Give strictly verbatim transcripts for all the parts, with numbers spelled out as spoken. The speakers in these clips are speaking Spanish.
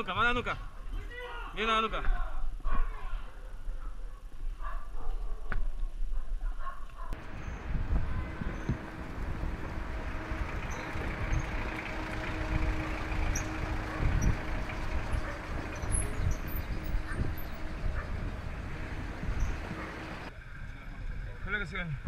nuca, va a la nuca. Viene a la nuca. Collega, sigan.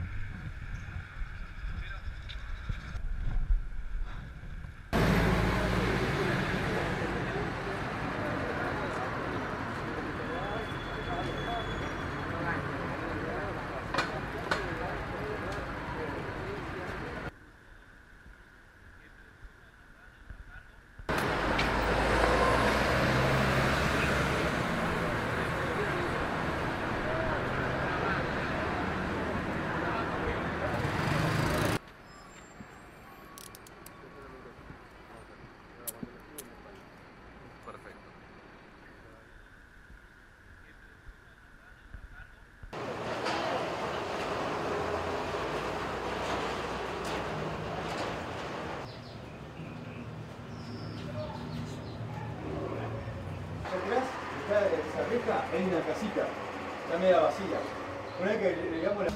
Esa reja es una casita, está media vacía. Una vez que le damos la...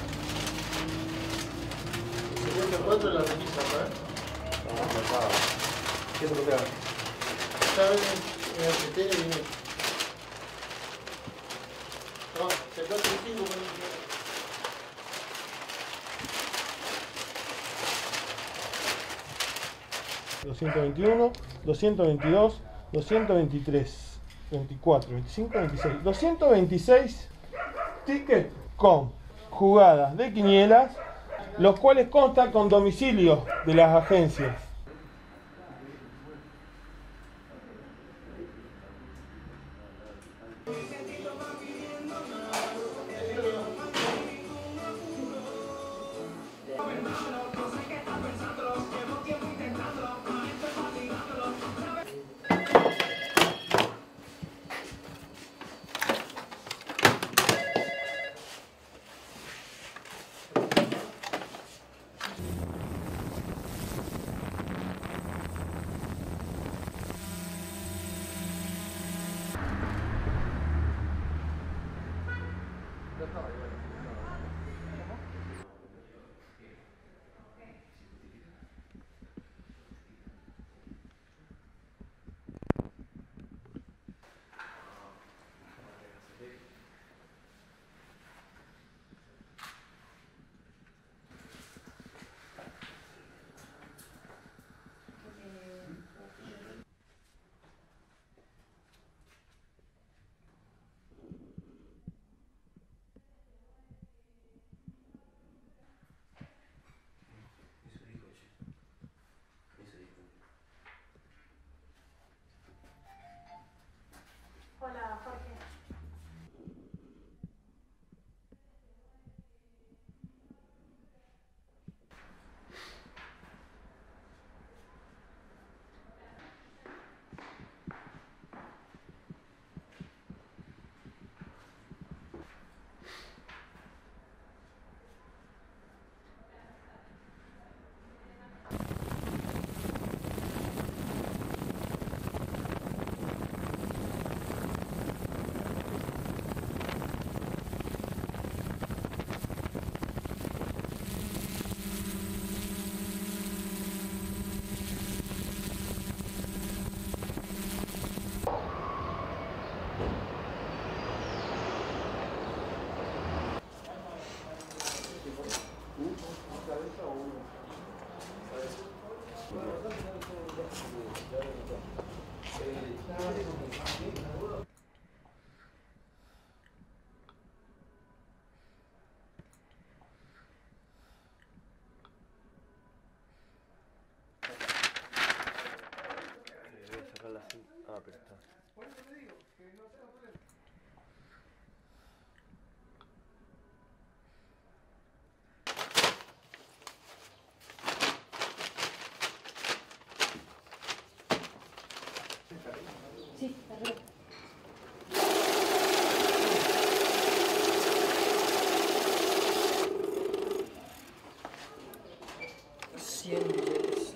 cincuenta y cuatro en la requisa, ¿verdad? No, no, no. ¿Qué es lo que hago? Está en el criterio y viene. No, se está treinta y cinco con el... doscientos veintiuno, doscientos veintidós, doscientos veintitrés, veinticuatro, veinticinco, veintiséis. doscientos veintiséis tickets con jugadas de quinielas, los cuales constan con domicilio de las agencias. Sí, perfecto. cien millones de clientes.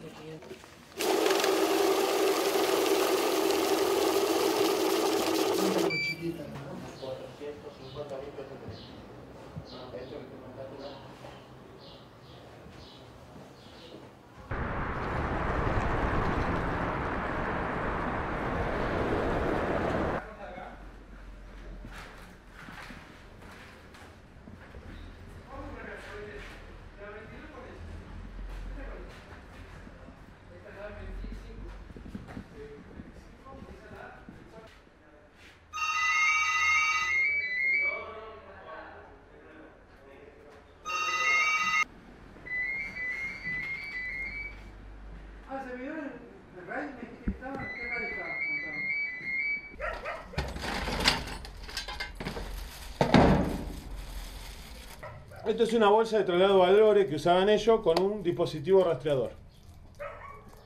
Esto es una bolsa de traslado de valores que usaban ellos con un dispositivo rastreador.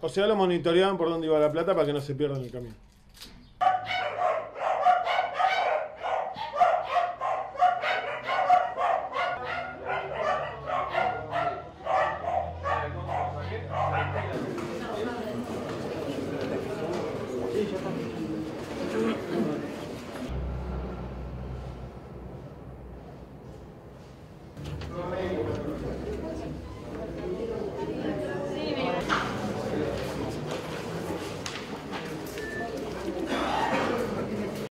O sea, lo monitoreaban por dónde iba la plata para que no se pierda en el camino.